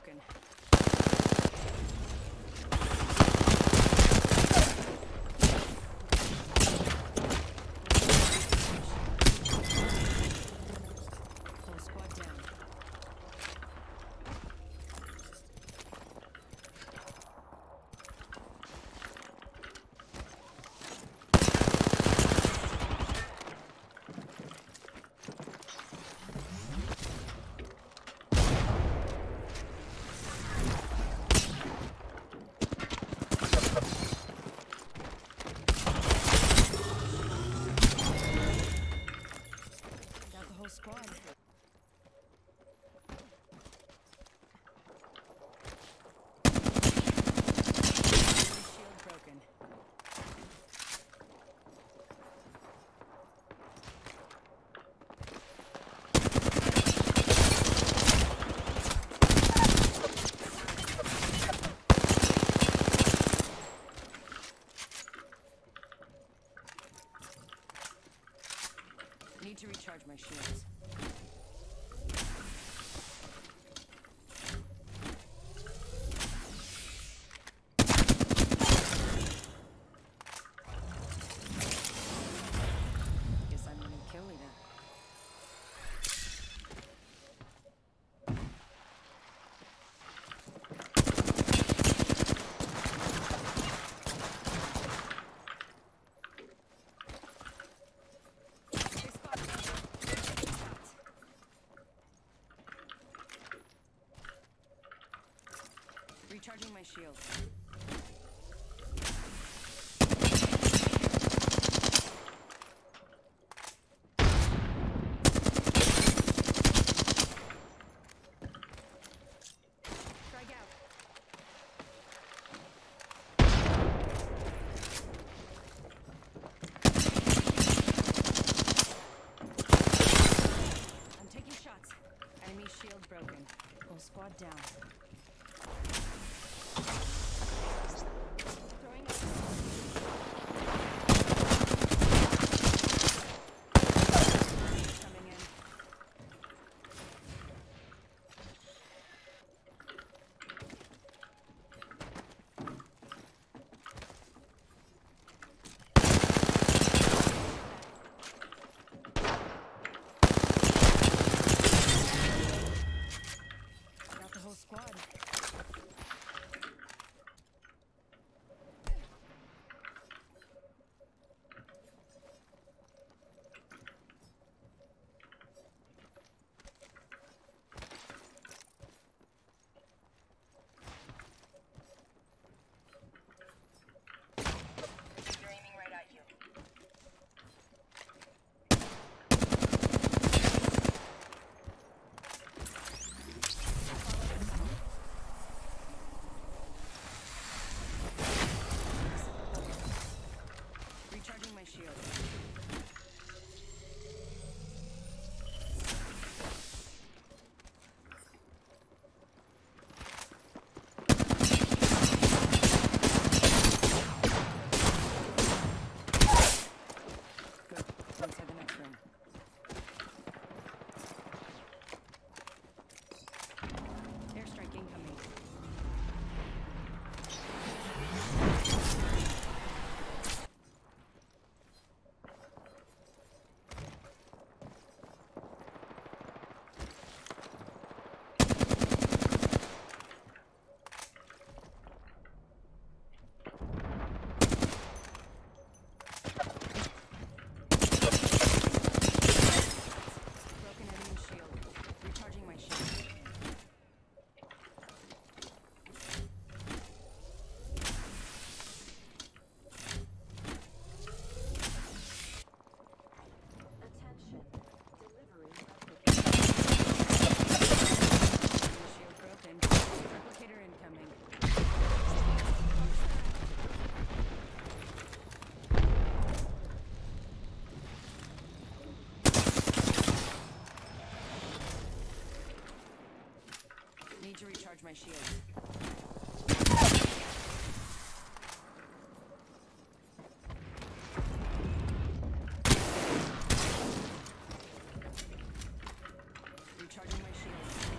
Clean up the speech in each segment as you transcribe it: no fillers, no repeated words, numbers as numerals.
broken. To recharge my shields. Guess I'm gonna kill me now. Recharging my shield. Strike out. I'm taking shots. Enemy shield broken. Whole squad down. To recharge my shield. Recharging my shield.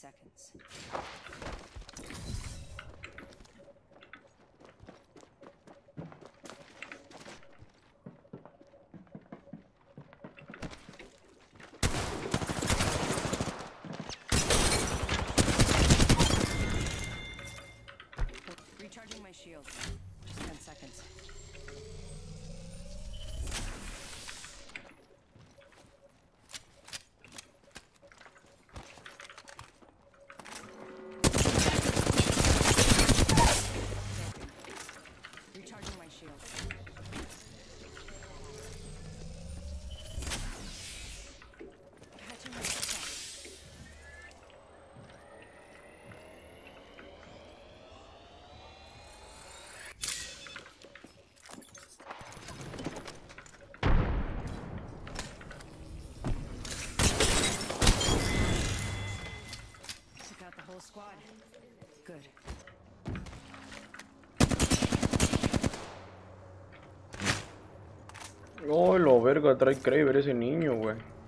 seconds. Recharging my shield. Just 10 seconds. Squad. Good. Oh, lo verga, trae Kraber ese niño, güey.